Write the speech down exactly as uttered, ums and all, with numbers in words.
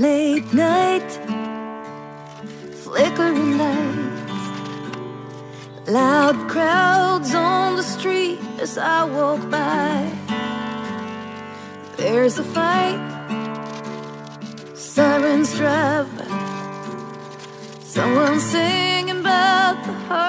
late night, flickering lights, loud crowds on the street as I walk by. There's a fight, sirens drive by, someone singing about the heart.